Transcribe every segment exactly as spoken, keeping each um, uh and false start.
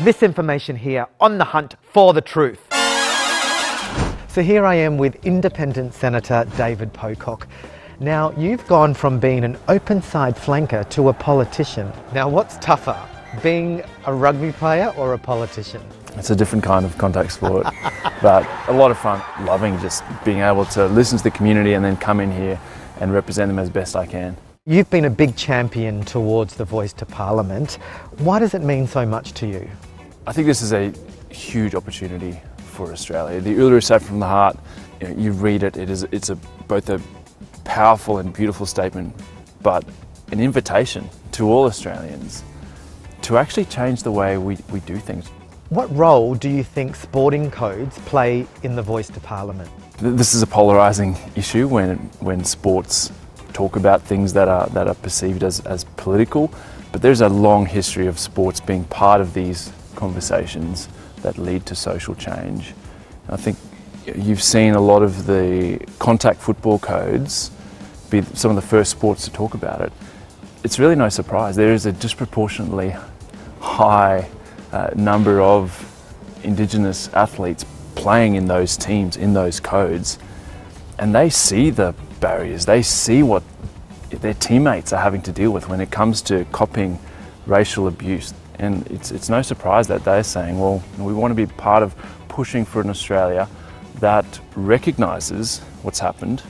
Miss Information here, on the hunt for the truth. So here I am with Independent Senator David Pocock. Now, you've gone from being an open side flanker to a politician. Now, what's tougher, being a rugby player or a politician? It's a different kind of contact sport, but a lot of fun. Loving just being able to listen to the community and then come in here and represent them as best I can. You've been a big champion towards the Voice to Parliament. Why does it mean so much to you? I think this is a huge opportunity for Australia. The Uluru Statement from the Heart, you know, you read it, it is, it's a, both a powerful and beautiful statement, but an invitation to all Australians to actually change the way we, we do things. What role do you think sporting codes play in the Voice to Parliament? This is a polarising issue when, when sports talk about things that are, that are perceived as, as political, but there's a long history of sports being part of these conversations that lead to social change. I think you've seen a lot of the contact football codes be some of the first sports to talk about it. It's really no surprise. There is a disproportionately high uh, number of Indigenous athletes playing in those teams, in those codes, and they see the barriers. They see what their teammates are having to deal with when it comes to copying racial abuse. And it's, it's no surprise that they're saying, well, we want to be part of pushing for an Australia that recognises what's happened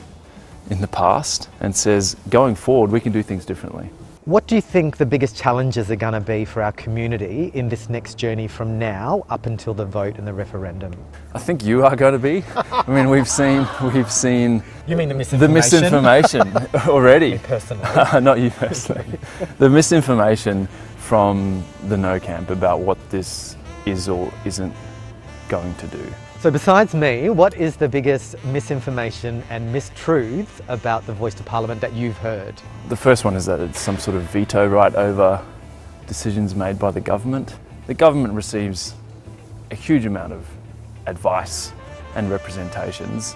in the past and says, going forward, we can do things differently. What do you think the biggest challenges are going to be for our community in this next journey from now up until the vote and the referendum? I think you are going to be. I mean, we've seen, we've seen... You mean the misinformation? The misinformation already. Me personally. Not you personally. The misinformation from the no camp about what this is or isn't going to do. So besides me, what is the biggest misinformation and mistruths about the Voice to Parliament that you've heard? The first one is that it's some sort of veto right over decisions made by the government. The government receives a huge amount of advice and representations,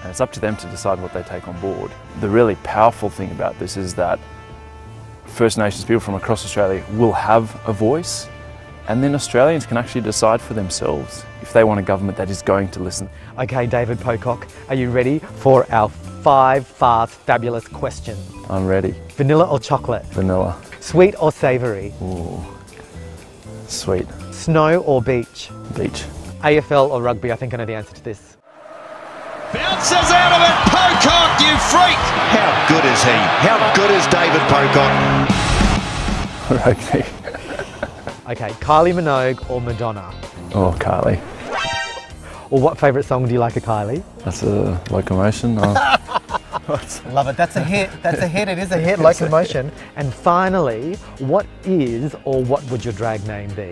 and it's up to them to decide what they take on board. The really powerful thing about this is that First Nations people from across Australia will have a voice, and then Australians can actually decide for themselves if they want a government that is going to listen. Okay, David Pocock, are you ready for our five fast, fabulous questions? I'm ready. Vanilla or chocolate? Vanilla. Sweet or savoury? Ooh, sweet. Snow or beach? Beach. A F L or rugby? I think I know the answer to this. Bounces out of it, Pocock, you freak! How good is he? How good is David Pocock? Rugby. Okay, Kylie Minogue or Madonna? Oh, Kylie. Or what favourite song do you like of Kylie? That's a Locomotion. Oh. Love it. That's a hit. That's a hit. It is a hit. Locomotion. And finally, what is or what would your drag name be?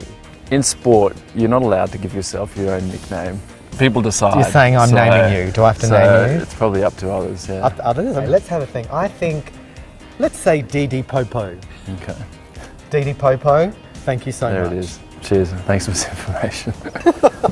In sport, you're not allowed to give yourself your own nickname. People decide. You're saying I'm so, naming you. Do I have to so name you? It's probably up to others, yeah. Up to others? Okay, let's have a think. I think, let's say D D Popo. Okay. D D Popo. Thank you so much. There it is. Cheers. Thanks for this information.